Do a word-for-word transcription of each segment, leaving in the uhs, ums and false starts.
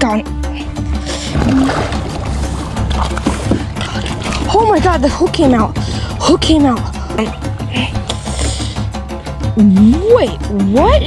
Gone. Oh my god, the hook came out. Hook came out. Wait, what?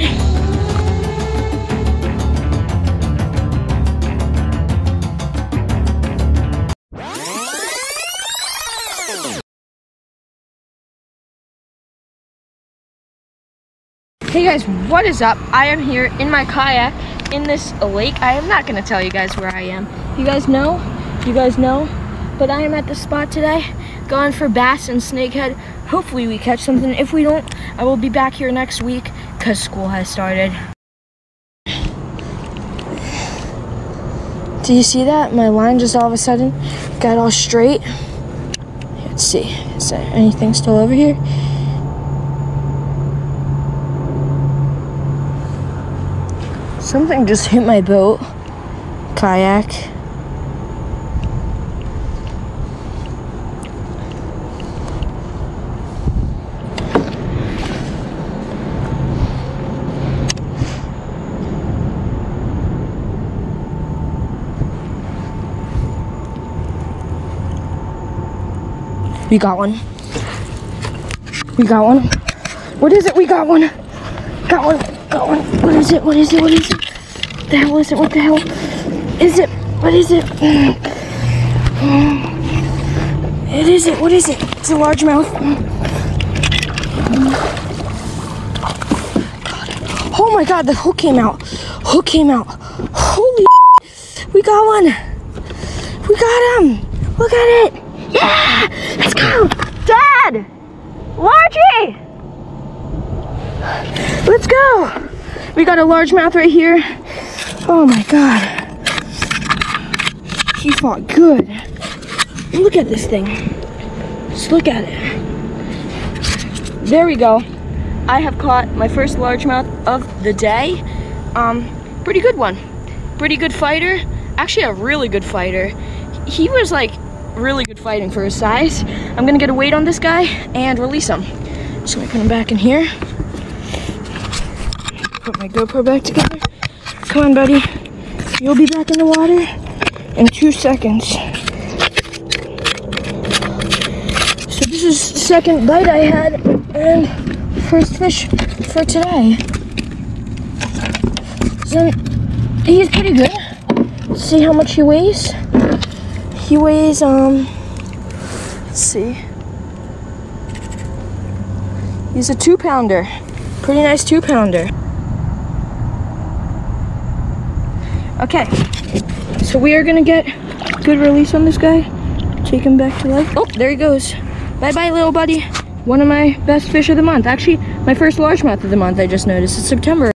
Hey guys, what is up? I am here in my kayak in this lake. I am not gonna tell you guys where I am. You guys know, you guys know, but I am at this spot today, going for bass and snakehead. Hopefully we catch something. If we don't, I will be back here next week because school has started. Do you see that? My line just all of a sudden got all straight. Let's see, is there anything still over here? Something just hit my boat, kayak. We got one. We got one. What is it? We got one. Got one. Got one. What is it? What is it? What is it? What the hell is it? What the hell is it? What is it? It is it. What is it? It's a largemouth. Oh my god, the hook came out. Hook came out. Holy shit. We got one. We got him. Look at it. Yeah. Let's go. Dad. Largie. Let's go! We got a largemouth right here. Oh my god. He fought good. Look at this thing. Just look at it. There we go. I have caught my first largemouth of the day. Um, pretty good one. Pretty good fighter. Actually a really good fighter. He was like really good fighting for his size. I'm gonna get a weight on this guy and release him. Just gonna put him back in here. Put my GoPro back together. Come on, buddy. You'll be back in the water in two seconds. So this is the second bite I had and first fish for today. So he's pretty good. Let's see how much he weighs. He weighs, um, let's see. He's a two pounder. Pretty nice two pounder. Okay, so we are gonna get a good release on this guy. Take him back to life. Oh, there he goes. Bye-bye, little buddy. One of my best fish of the month. Actually, my first largemouth of the month, I just noticed. It's September.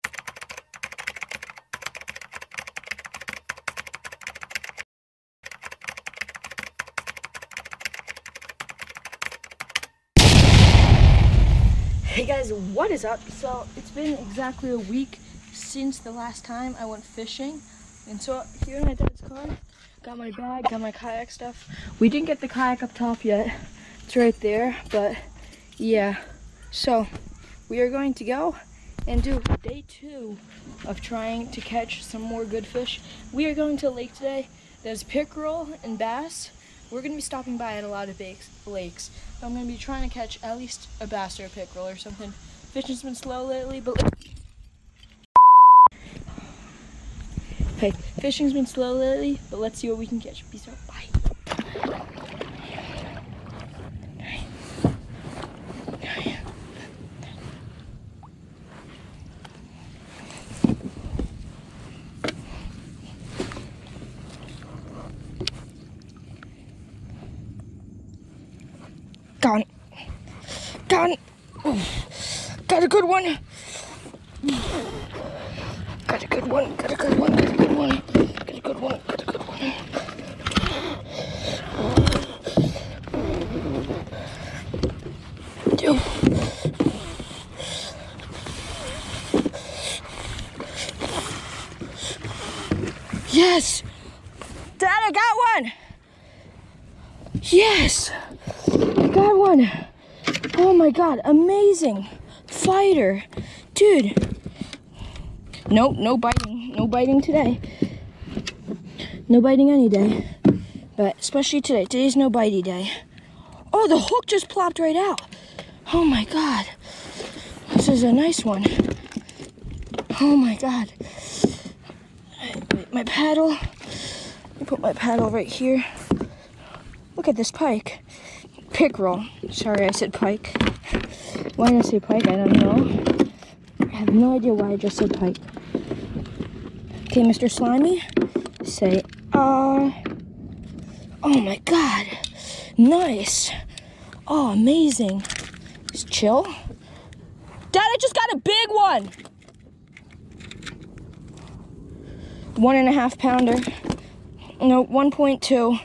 Hey guys, what is up? So, it's been exactly a week since the last time I went fishing. And so here in my dad's car, got my bag, got my kayak stuff. We didn't get the kayak up top yet. It's right there, but yeah. So we are going to go and do day two of trying to catch some more good fish. We are going to a lake today. There's pickerel and bass. We're gonna be stopping by at a lot of lakes. I'm gonna be trying to catch at least a bass or a pickerel or something. Fishing's been slow lately, but Okay, fishing's been slow lately, but let's see what we can catch. Peace out, bye. Got it. Got it. Got a good one. Got a good one, got a good one, got a good one, got a good one, got a good one. Yo. Yes! Dad, I got one! Yes! I got one! Oh my god, amazing fighter, dude. Nope, no biting, no biting today. No biting any day, but especially today. Today's no bitey day. Oh, the hook just plopped right out. Oh my god, this is a nice one. Oh my god. Wait, my paddle. I put my paddle right here. Look at this pike. Pickerel. Sorry, I said pike. Why did I say pike? I don't know. I have no idea why I just said pike. Okay, Mister Slimy. Say, ah. Uh, oh my god. Nice. Oh, amazing. Just chill. Dad, I just got a big one. One and a half pounder. No, one point two.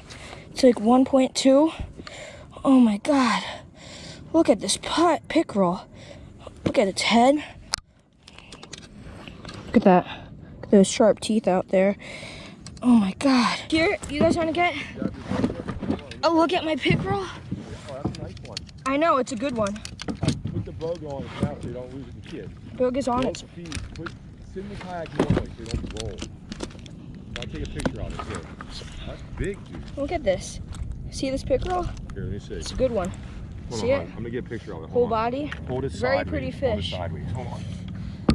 It's like one point two. Oh my god. Look at this pot pickerel. Look at its head. Look at that. Look at those sharp teeth out there. Oh my god. Here, you guys want to get? Oh, look at my pickerel. Oh, that's a nice one. I know, it's a good one. Put the boga on its mouth so you don't lose it to kids. Boga's on it. Put, sit in the kayak normally so you don't roll. I'll take a picture on it here. That's big, dude. Look at this. See this pickerel? Here, let me see. It's a good one. Hold see on, it? I'm gonna get a picture of it. Hold Whole on. Body. Hold it sideways. Very pretty fish. Hold it sideways. Hold on.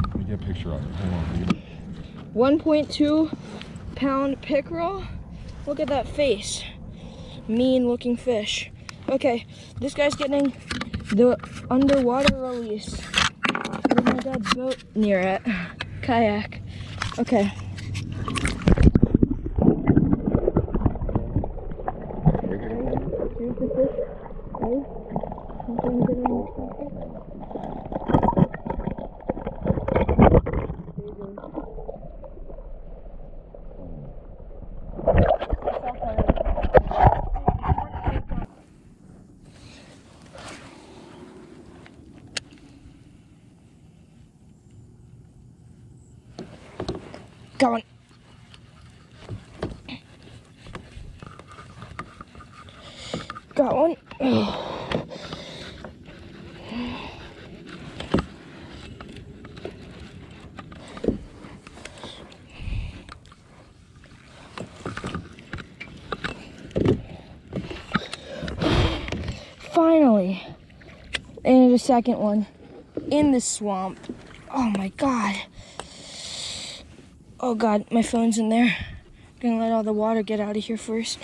Let me get a picture of it. Hold on. one point two pound pickerel. Look at that face. Mean looking fish. Okay, this guy's getting the underwater release. There's my dad's boat near it. Kayak. Okay. Got one. Got one. Oh. Finally, and a second one in the swamp. Oh my god. Oh god, my phone's in there. I'm gonna let all the water get out of here first.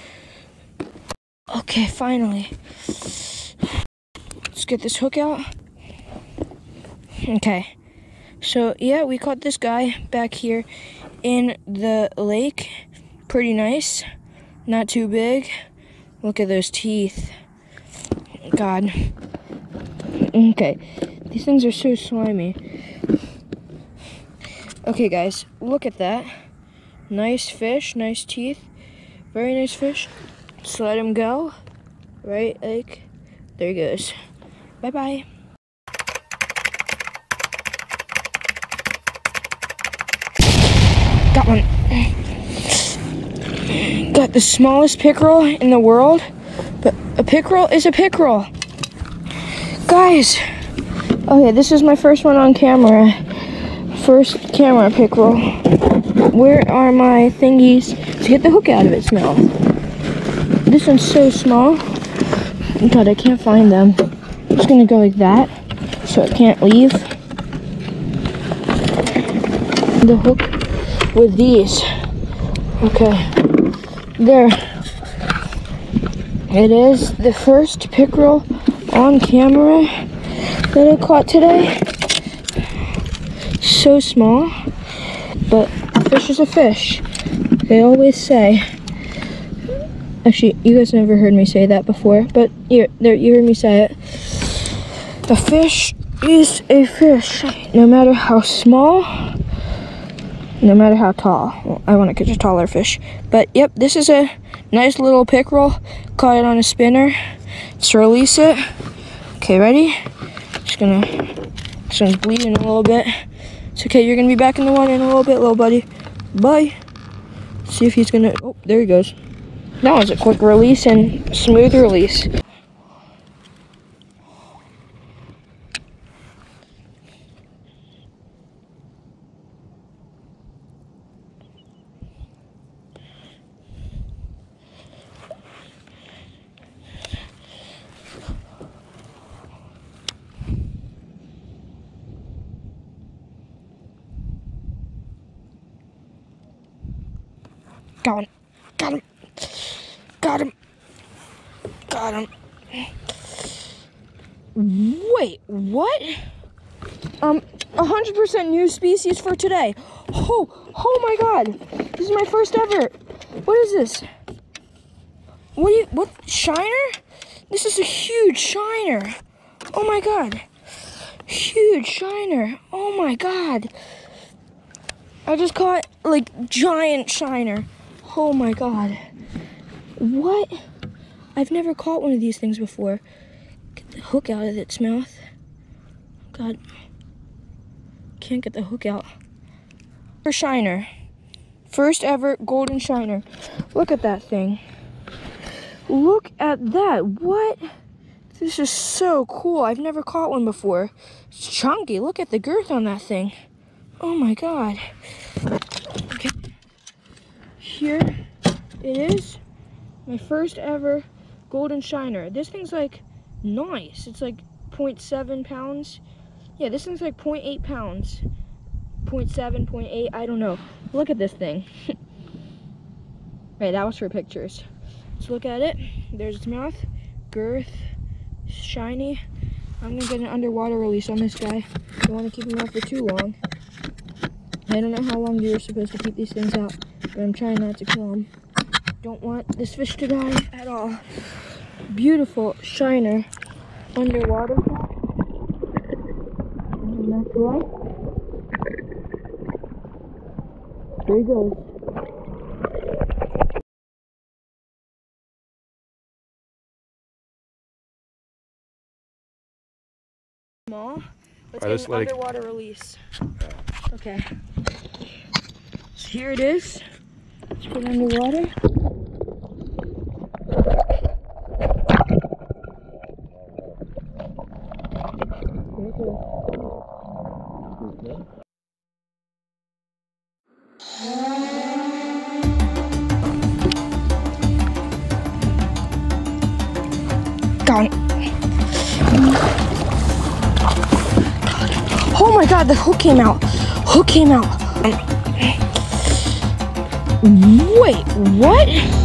Okay, finally. Let's get this hook out. Okay. So, yeah, we caught this guy back here in the lake. Pretty nice. Not too big. Look at those teeth. God. Okay. These things are so slimy. Okay guys, look at that. Nice fish, nice teeth. Very nice fish. Just let him go. Right, like, there he goes. Bye-bye. Got one. Got the smallest pickerel in the world, but a pickerel is a pickerel. Guys, okay, this is my first one on camera. First camera pickerel. Where are my thingies to get the hook out of its mouth? This one's so small. God, I can't find them. I'm just gonna go like that so it can't leave. The hook with these. Okay. There. It is the first pickerel on camera that I caught today. So small, but a fish is a fish. They always say. Actually, you guys never heard me say that before, but you, you heard me say it. A fish is a fish, no matter how small, no matter how tall. Well, I want to catch a taller fish, but yep, this is a nice little pickerel. Caught it on a spinner. Let's release it. Okay, ready? Just gonna, just gonna bleed in a little bit. It's okay, you're gonna be back in the water in a little bit, little buddy. Bye. See if he's gonna, oh, there he goes. That was a quick release and smooth release. Got him. Got him. Got him. Got him. Wait, what? Um, one hundred percent new species for today. Oh, oh my God. This is my first ever. What is this? What do you, what, shiner? This is a huge shiner. Oh my God. Huge shiner. Oh my God. I just caught, like, giant shiner. Oh my God. What? I've never caught one of these things before. Get the hook out of its mouth. God. Can't get the hook out. For shiner. First ever golden shiner. Look at that thing. Look at that. What? This is so cool. I've never caught one before. It's chunky. Look at the girth on that thing. Oh my God. Okay. Here it is. My first ever golden shiner. This thing's like nice. It's like zero point seven pounds. Yeah, this thing's like zero point eight pounds. zero point seven, zero point eight, I don't know. Look at this thing. Right, that was for pictures. Let's look at it. There's its mouth. Girth. Shiny. I'm gonna get an underwater release on this guy. Don't want to keep him out for too long. I don't know how long you're supposed to keep these things out, but I'm trying not to kill them. Don't want this fish to die at all. Beautiful shiner underwater. And that's right. There he goes. Small. Let's right, get an let underwater it... release. Okay. So here it is. Let's put it underwater. Got it. Oh my God, the hook came out. Hook came out. Wait, what?